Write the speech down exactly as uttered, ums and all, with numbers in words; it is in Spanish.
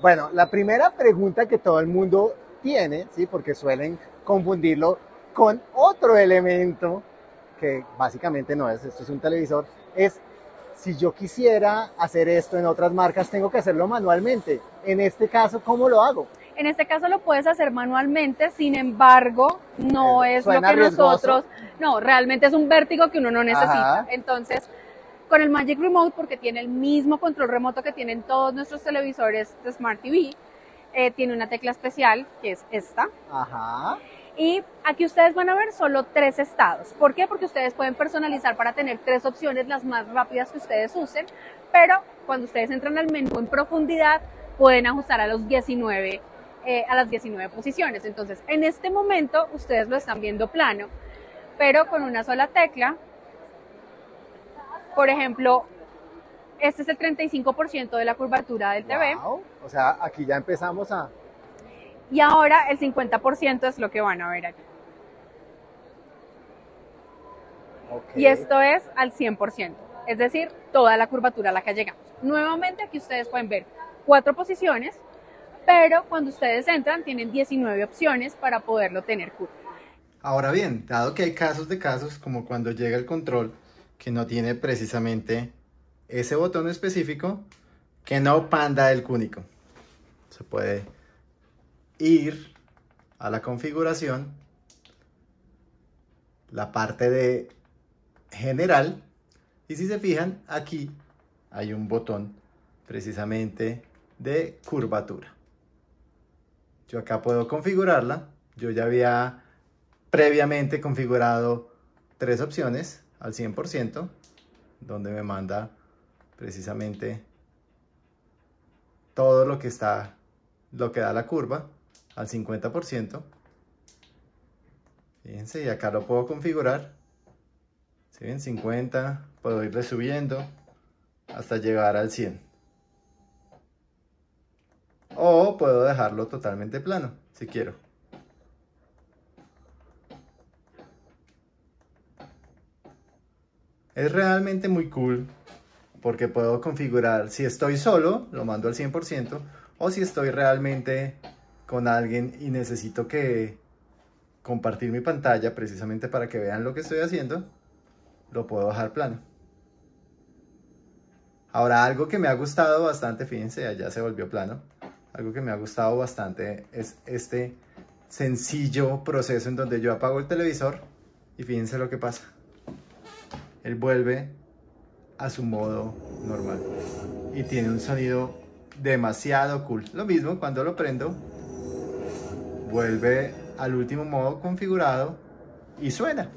Bueno, la primera pregunta que todo el mundo tiene, ¿sí? Porque suelen confundirlo con otro elemento, que básicamente no es, esto es un televisor, es si yo quisiera hacer esto en otras marcas, tengo que hacerlo manualmente. En este caso, ¿cómo lo hago? En este caso lo puedes hacer manualmente, sin embargo, no eh, es lo que riesgoso. nosotros... No, realmente es un vértigo que uno no necesita. Ajá. Entonces, con el Magic Remote, porque tiene el mismo control remoto que tienen todos nuestros televisores de Smart T V, eh, tiene una tecla especial, que es esta. Ajá. Y aquí ustedes van a ver solo tres estados. ¿Por qué? Porque ustedes pueden personalizar para tener tres opciones, las más rápidas que ustedes usen, pero cuando ustedes entran al menú en profundidad, pueden ajustar a los diecinueve, eh, a las diecinueve posiciones. Entonces, en este momento, ustedes lo están viendo plano, pero con una sola tecla. Por ejemplo, este es el treinta y cinco por ciento de la curvatura del T V. Wow, o sea, aquí ya empezamos a... Y ahora el cincuenta por ciento es lo que van a ver aquí. Okay. Y esto es al cien por ciento, es decir, toda la curvatura a la que llegamos. Nuevamente aquí ustedes pueden ver cuatro posiciones, pero cuando ustedes entran tienen diecinueve opciones para poderlo tener curvo. Ahora bien, dado que hay casos de casos, como cuando llega el control, que no tiene precisamente ese botón específico, que no panda el cúnico. Se puede ir a la configuración, la parte de general, y si se fijan, aquí hay un botón precisamente de curvatura. Yo acá puedo configurarla. Yo ya había previamente configurado tres opciones al cien por ciento, donde me manda precisamente todo lo que está, lo que da la curva, al cincuenta por ciento. Fíjense, y acá lo puedo configurar. Si bien cincuenta, puedo irle subiendo hasta llegar al cien. O puedo dejarlo totalmente plano, si quiero. Es realmente muy cool porque puedo configurar si estoy solo, lo mando al cien por ciento, o si estoy realmente con alguien y necesito que compartir mi pantalla precisamente para que vean lo que estoy haciendo, lo puedo dejar plano. Ahora, algo que me ha gustado bastante, fíjense, allá se volvió plano, algo que me ha gustado bastante es este sencillo proceso en donde yo apago el televisor y fíjense lo que pasa. Él vuelve a su modo normal y tiene un sonido demasiado cool. Lo mismo cuando lo prendo, vuelve al último modo configurado y suena.